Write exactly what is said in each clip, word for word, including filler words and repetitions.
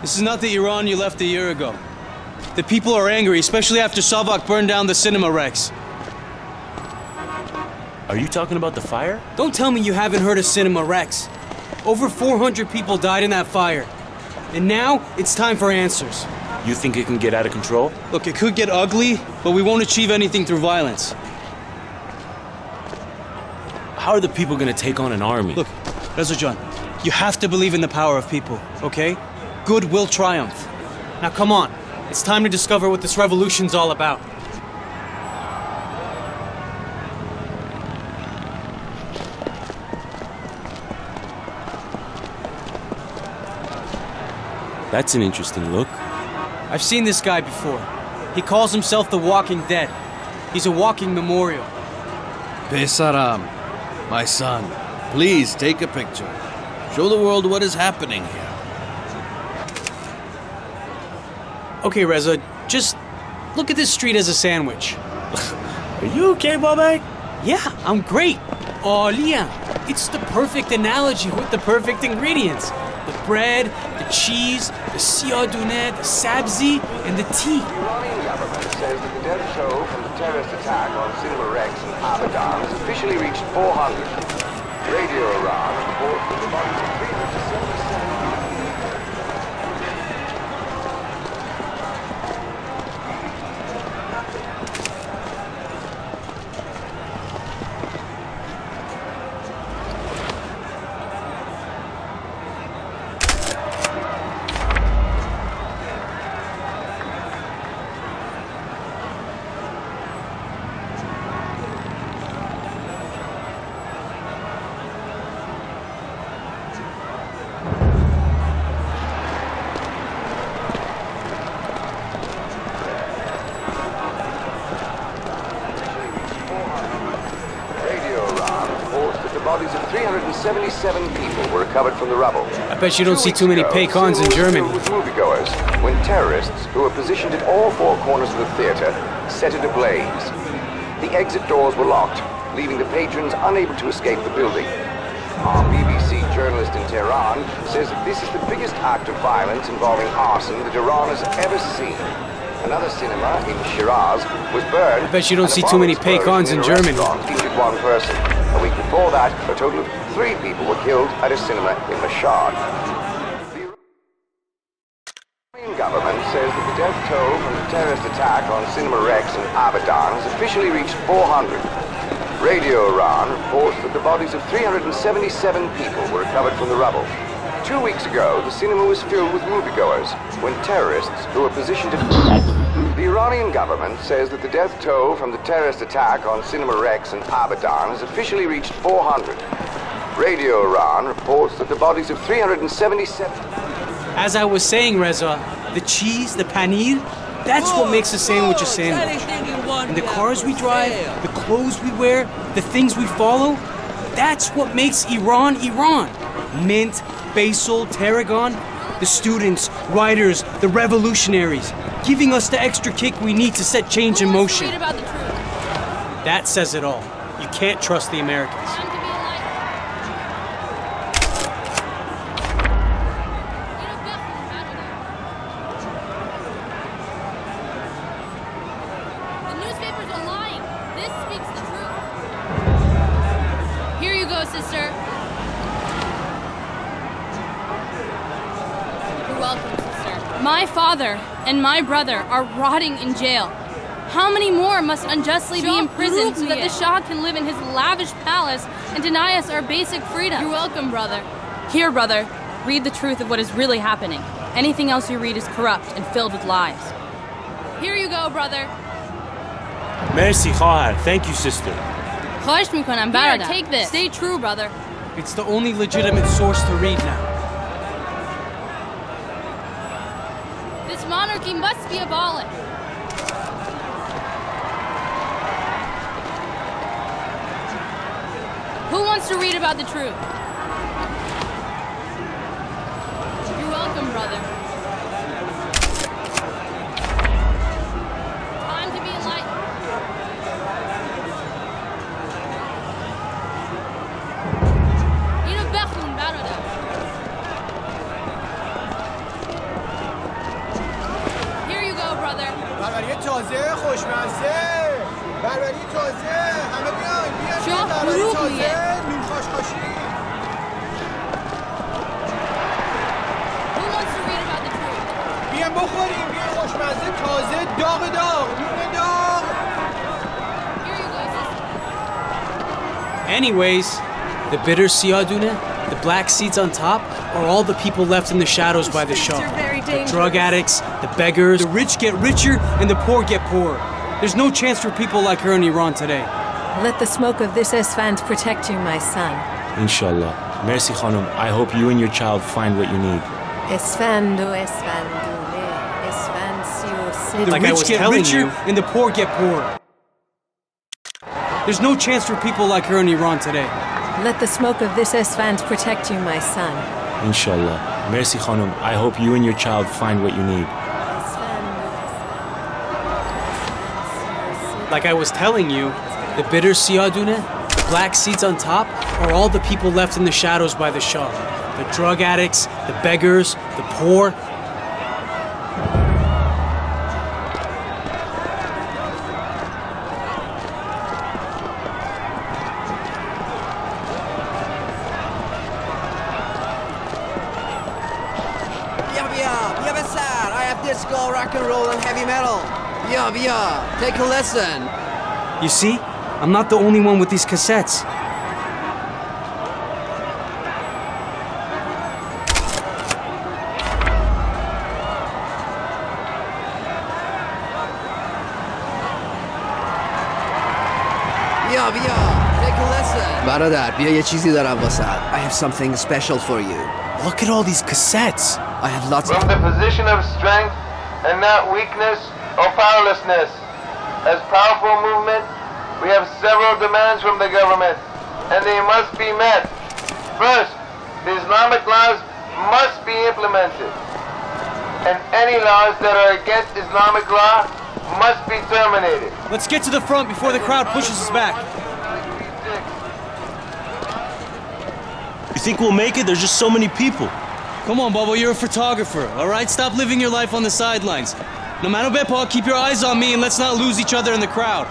This is not the Iran you left a year ago. The people are angry, especially after Savak burned down the Cinema Rex. Are you talking about the fire? Don't tell me you haven't heard of Cinema Rex. Over four hundred people died in that fire. And now, it's time for answers. You think it can get out of control? Look, it could get ugly, but we won't achieve anything through violence. How are the people gonna take on an army? Look, Reza John, you have to believe in the power of people, okay? Good will triumph. Now come on, it's time to discover what this revolution's all about. That's an interesting look. I've seen this guy before. He calls himself the Walking Dead. He's a walking memorial. Pesaram, my son, please take a picture. Show the world what is happening here. Okay, Reza, just look at this street as a sandwich. Are you okay, Bobby? Yeah, I'm great. Oh, Liam, it's the perfect analogy with the perfect ingredients. The bread, the cheese, the siadoune, the sabzi, and the tea. The Iranian government says that the death toll from the terrorist attack on Cinema Rex in Abadan has officially reached four hundred. Radio Iran reports that the bodies of three hundred seventy-seven. seventy-seven people were recovered from the rubble. I bet you don't see too many Paykans in Germany. With moviegoers, when terrorists, who were positioned at all four corners of the theater, set it ablaze. The exit doors were locked, leaving the patrons unable to escape the building. Our B B C journalist in Tehran says that this is the biggest act of violence involving arson that Iran has ever seen. Another cinema in Shiraz was burned. I bet you don't see too many Paykans in Germany. Featured one person. A week before that, a total of three people were killed at a cinema in Mashhad. The Iranian government says that the death toll from the terrorist attack on Cinema Rex in Abadan has officially reached four hundred. Radio Iran reports that the bodies of three hundred seventy-seven people were recovered from the rubble. Two weeks ago, the cinema was filled with moviegoers when terrorists who were positioned at... The Iranian government says that the death toll from the terrorist attack on Cinema Rex in Abadan has officially reached four hundred. Radio Iran reports that the bodies of three hundred seventy-seven... As I was saying, Reza, the cheese, the paneer, that's what makes a sandwich a sandwich. And the cars we drive, the clothes we wear, the things we follow, that's what makes Iran, Iran. Mint, basil, tarragon, the students, writers, the revolutionaries, giving us the extra kick we need to set change in motion. That says it all. You can't trust the Americans. My father and my brother are rotting in jail. How many more must unjustly be imprisoned so that the Shah can live in his lavish palace and deny us our basic freedom? You're welcome, brother. Here, brother, read the truth of what is really happening. Anything else you read is corrupt and filled with lies. Here you go, brother. Merci, khahar. Thank you, sister. Khoish mikonam, barada. Here, take this. Stay true, brother. It's the only legitimate source to read now. Monarchy must be abolished. Who wants to read about the truth? You're welcome, brother. Time to be enlightened. بخوریم یه خوشمزه تازه داغ داغ نون داغ. Anyways, the bitter siyadune, the black seeds on top, are all the people left in the shadows by the Shah. The drug addicts, the beggars, the rich get richer and the poor get poorer. There's no chance for people like her in Iran today. Let the smoke of this Esfand protect you, my son. Inshallah. Merci, Khanum. I hope you and your child find what you need. Esfandu, Esfandu, Esfandu. The rich get richer and the poor get poorer. There's no chance for people like her in Iran today. Let the smoke of this Esfand protect you, my son. Inshallah. Merci, Khanum. I hope you and your child find what you need. Like I was telling you, the bitter siyadune, the black seeds on top, are all the people left in the shadows by the Shah. The drug addicts, the beggars, the poor. Take a listen. You see, I'm not the only one with these cassettes. Bia, Bia, take a listen. Baradar, Bia, ye cheezi daram vasat. I have something special for you. Look at all these cassettes. I have lots of... From the position of strength and not weakness or powerlessness. As powerful movement, we have several demands from the government, and they must be met. First, the Islamic laws must be implemented, and any laws that are against Islamic law must be terminated. Let's get to the front before the crowd pushes us back. You think we'll make it? There's just so many people. Come on, Bobo, you're a photographer, all right? Stop living your life on the sidelines. No matter what, keep your eyes on me and let's not lose each other in the crowd.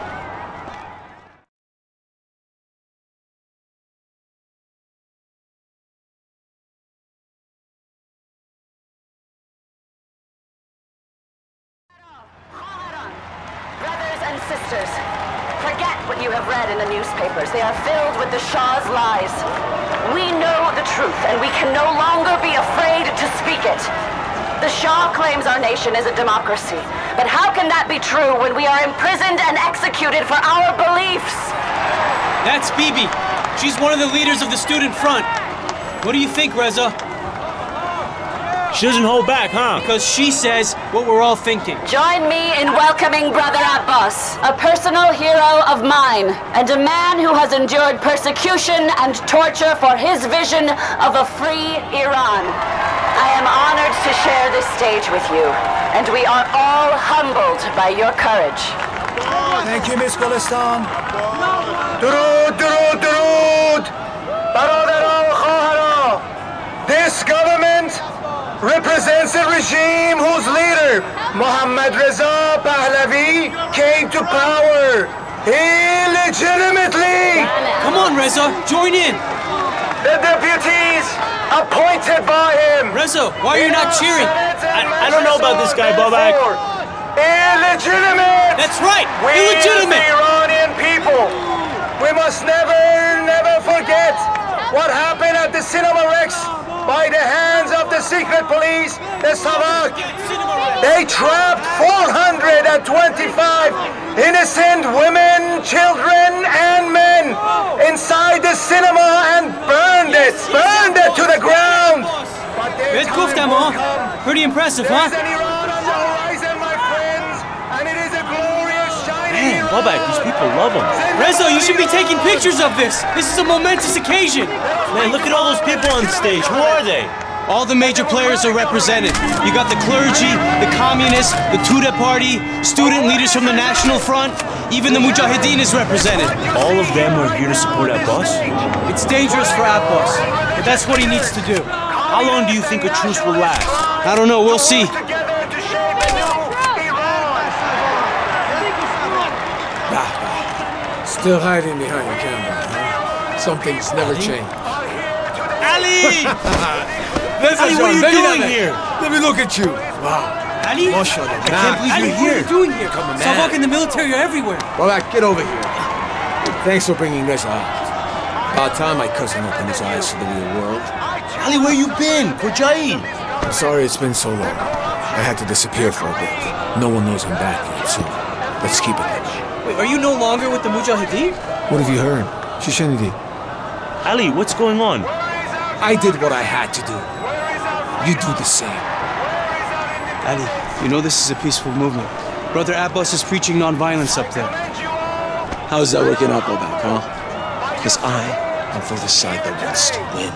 Brothers and sisters, forget what you have read in the newspapers. They are filled with the Shah's lies. We know the truth and we can no longer be afraid to speak it. The Shah claims our nation is a democracy, but how can that be true when we are imprisoned and executed for our beliefs? That's Bibi. She's one of the leaders of the Student Front. What do you think, Reza? She doesn't hold back, huh? Because she says what we're all thinking. Join me in welcoming Brother Abbas, a personal hero of mine, and a man who has endured persecution and torture for his vision of a free Iran. I am honored to share this stage with you, and we are all humbled by your courage. Thank you, Miss Gulistan. Durud, durud, durud! Baradara wa khahara! This government represents a regime whose leader, Mohammad Reza Pahlavi, came to power illegitimately! Come on, Reza, join in! The deputies appointed by him. Rizzo, why are you not cheering? I, I don't know about this guy, Bobak. Illegitimate! That's right! We illegitimate! The Iranian people, we must never, never forget what happened at the Cinema Rex by the hands of the secret police, the Savak. They trapped four hundred twenty-five innocent women, children, and men inside the cinema and burned it, burned it to the ground. Pretty impressive, huh? Man, Bobak, these people love him. Reza, you should be taking pictures of this. This is a momentous occasion. Man, look at all those people on stage. Who are they? All the major players are represented. You got the clergy, the communists, the Tudeh party, student leaders from the National Front, even the Mujahideen is represented. All of them are here to support Abbas? It's dangerous for Abbas, but that's what he needs to do. How long do you think a truce will last? I don't know, we'll see. Still hiding behind the camera, huh? Some things never change. Ali! Ali, what are you doing here? Let me look at you. Wow. Ali? Mashhad, I can't believe Ali, you're here. What are you doing here? Savak and the military are everywhere. Balak, get over here. Thanks for bringing Reza out. About time my cousin opened his eyes to the real world. Ali, where you been? Mujahideen. I'm sorry it's been so long. I had to disappear for a bit. No one knows I'm back yet, so let's keep it there. Wait, are you no longer with the Mujahideen? What have you heard? Shishanidi. Ali, what's going on? I did what I had to do. You do the same. Ali, you know this is a peaceful movement. Brother Abbas is preaching nonviolence up there. How's that working out, Abadan, huh? Because I am for the side that wants to win.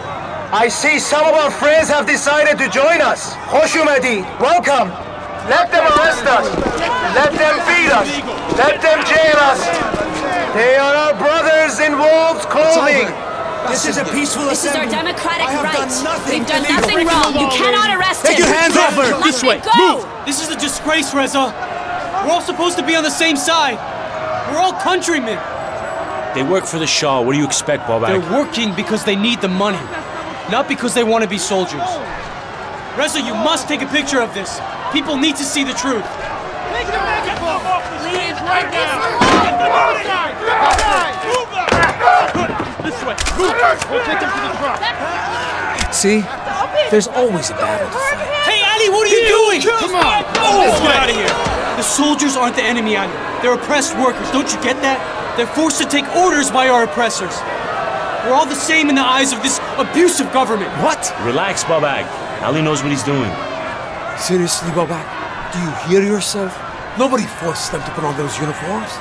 I see some of our friends have decided to join us. Khoshumadi, welcome. Let them arrest us. Let them feed us. Let them jail us. They are our brothers in wolves' clothing. This is a peaceful this assembly. This is our democratic right. We've done nothing wrong. You cannot arrest him. Take your hands off her. This way. Move. This is a disgrace, Reza. We're all supposed to be on the same side. We're all countrymen. They work for the Shah. What do you expect, Balak? They're working because they need the money, not because they want to be soldiers. Reza, you must take a picture of this. People need to see the truth. Make them make them off the stage right now. Get them outside. Move them. This way. Move. We'll take them to the front. See? There's always a battle to fight. Hey, Ali, what are you doing? Come on. Oh, let's get out of here. The soldiers aren't the enemy, Ali. They're oppressed workers. Don't you get that? They're forced to take orders by our oppressors. We're all the same in the eyes of this abusive government. What? Relax, Babak. Ali knows what he's doing. Seriously, Babak? Do you hear yourself? Nobody forced them to put on those uniforms.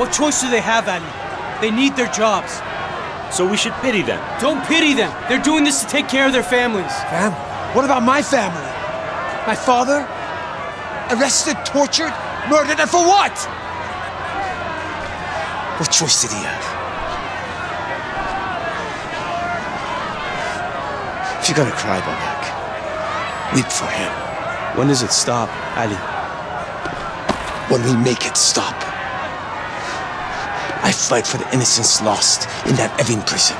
What choice do they have, Ali? They need their jobs. So we should pity them. Don't pity them. They're doing this to take care of their families. Family? What about my family? My father? Arrested, tortured, murdered, and for what? What choice did he have? If you're gonna cry, Balak, weep for him. When does it stop, Ali? When we make it stop. I fight for the innocents lost in that Evin prison.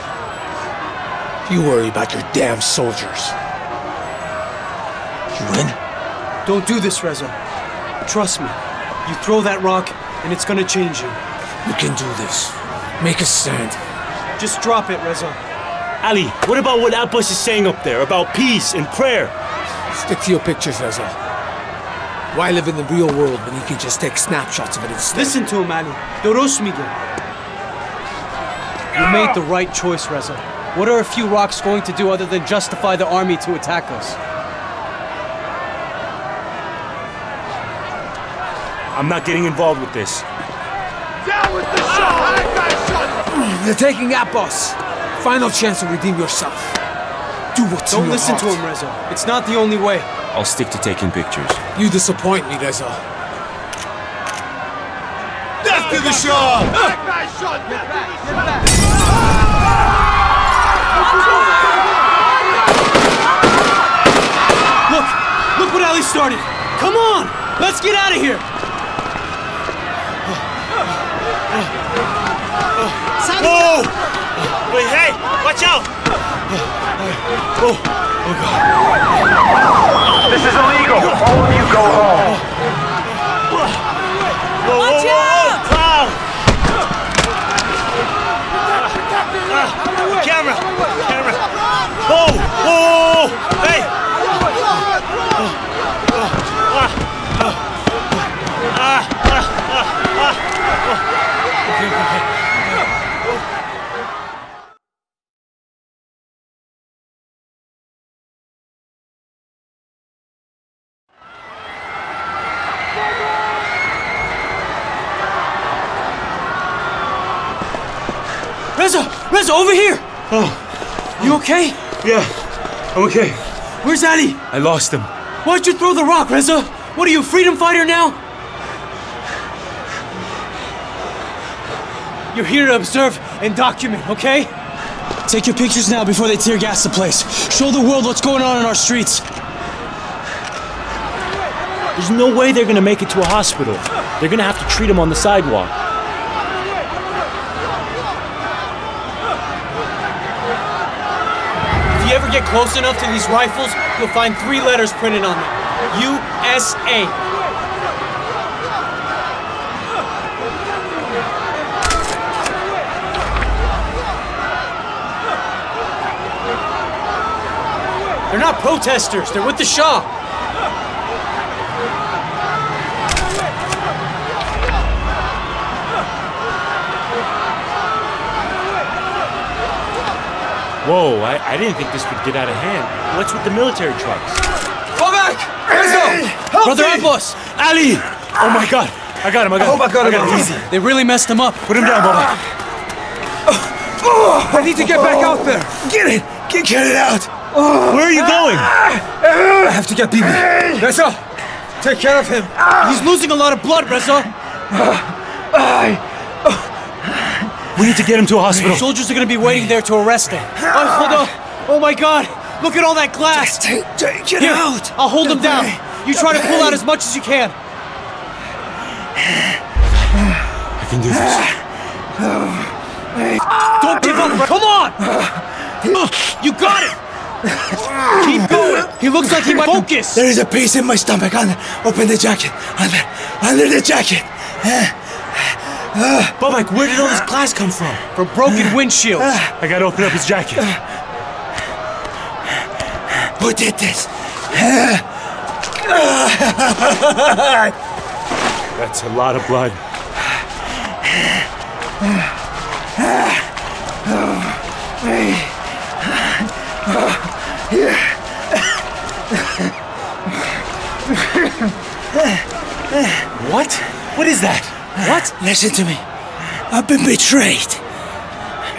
You worry about your damn soldiers. You win? Don't do this, Reza. Trust me. You throw that rock, and it's gonna change you. You can do this. Make a stand. Just drop it, Reza. Ali, what about what Abbas is saying up there about peace and prayer? Stick to your pictures, Reza. Why live in the real world when you can just take snapshots of it instead? Listen to him, Ali. Doroshmigin. You made the right choice, Reza. What are a few rocks going to do other than justify the army to attack us? I'm not getting involved with this. Down with the Shah! They're taking Abbas. Final chance to redeem yourself. Do what's in your heart. Don't listen to him, Reza. It's not the only way. I'll stick to taking pictures. You disappoint me, Reza. Death to the Shah! Look! Look what Ali started! Come on! Let's get out of here! Whoa! Wait, hey! Watch out! Oh! Oh, God. This is illegal. All of you go home. Whoa, watch whoa, out! Whoa, whoa. Uh, uh, camera! Camera! Whoa! Whoa! Hey! Ah! Ah! Reza, over here! Oh. You okay? Yeah, I'm okay. Where's Ali? I lost him. Why'd you throw the rock, Reza? What are you, a freedom fighter now? You're here to observe and document, okay? Take your pictures now before they tear gas the place. Show the world what's going on in our streets. There's no way they're gonna make it to a hospital. They're gonna have to treat him on the sidewalk. If you ever get close enough to these rifles, you'll find three letters printed on them. U S A. They're not protesters, they're with the Shah. Whoa, I, I didn't think this would get out of hand. What's with the military trucks? Fall back! Hey, Brother Abbas! Ali! Oh my God, I got him, I got him. I hope I got him. I got him. Easy. They really messed him up. Put him down, Baba. Oh, I need to get back out there. Get it! Get, get it out! Where are you going? I have to get Bibi. Reza, take care of him. He's losing a lot of blood, Reza. We need to get him to a hospital. The soldiers are going to be waiting there to arrest him. Oh, hold on. Oh my God. Look at all that glass. Take, take it Here, out. I'll hold him down. You try to pull out as much as you can. I can do this. Don't give up. Come on. You got it. Keep going. He looks like he might focus. There is a piece in my stomach. Under. Open the jacket. Under. Under the jacket. Uh, but Mike, where did all this glass come from? From broken windshields. Uh, I gotta open up his jacket. Uh, who did this? Uh, uh, That's a lot of blood. What? What is that? What? Listen to me. I've been betrayed. Is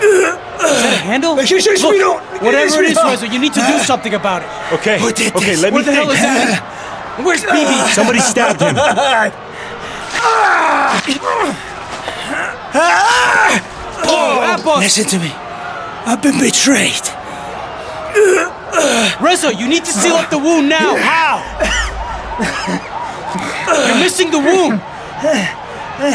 that a handle? Look, whatever it is, Reza, you need to do something about it. Okay. Who did this? Okay, let me think. What the hell is that? Where's Bibi? Somebody stabbed him. Oh, Abbas. Listen to me. I've been betrayed. Reza, you need to seal up the wound now. How? You're missing the wound. That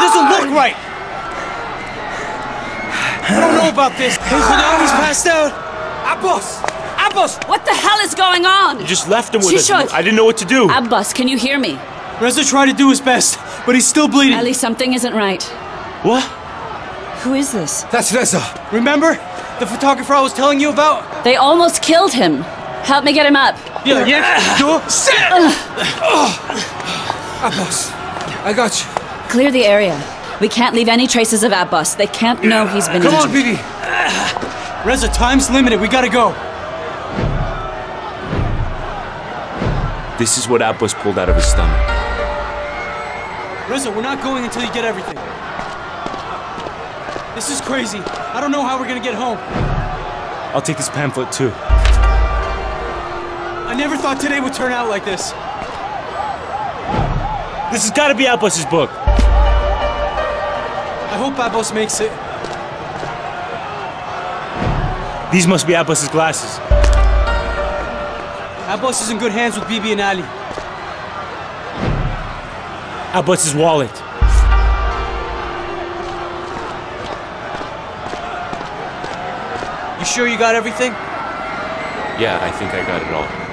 doesn't look right. I don't know about this. His army's passed out. Abbas! Abbas! What the hell is going on? You just left him with us. I didn't know what to do. Abbas, can you hear me? Reza tried to do his best, but he's still bleeding. Ali, something isn't right. What? Who is this? That's Reza. Remember? The photographer I was telling you about? They almost killed him. Help me get him up. Yeah, yeah. Go. Sit! Abbas, I got you. Clear the area. We can't leave any traces of Abbas. They can't know he's been Come injured. Come on, Bibi. Reza, time's limited. We gotta go. This is what Abbas pulled out of his stomach. Reza, we're not going until you get everything. This is crazy. I don't know how we're gonna get home. I'll take this pamphlet too. I never thought today would turn out like this. This has gotta be Abbas's book. I hope Abbas makes it. These must be Abbas's glasses. Abbas is in good hands with Bibi and Ali. Abbas's wallet. You sure you got everything? Yeah, I think I got it all.